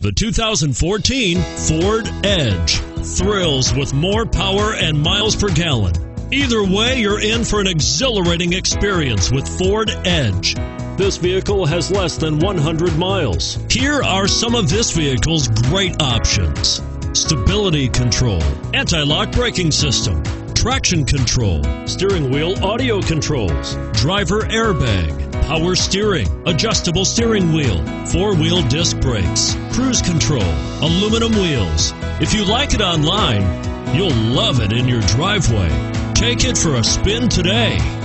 The 2014 Ford Edge thrills with more power and miles per gallon. Either way, you're in for an exhilarating experience with Ford Edge. This vehicle has less than 100 miles. Here are some of this vehicle's great options: stability control, anti-lock braking system, traction control, steering wheel audio controls, driver airbag, power steering, adjustable steering wheel, four-wheel disc brakes, cruise control, aluminum wheels. If you like it online, you'll love it in your driveway. Take it for a spin today.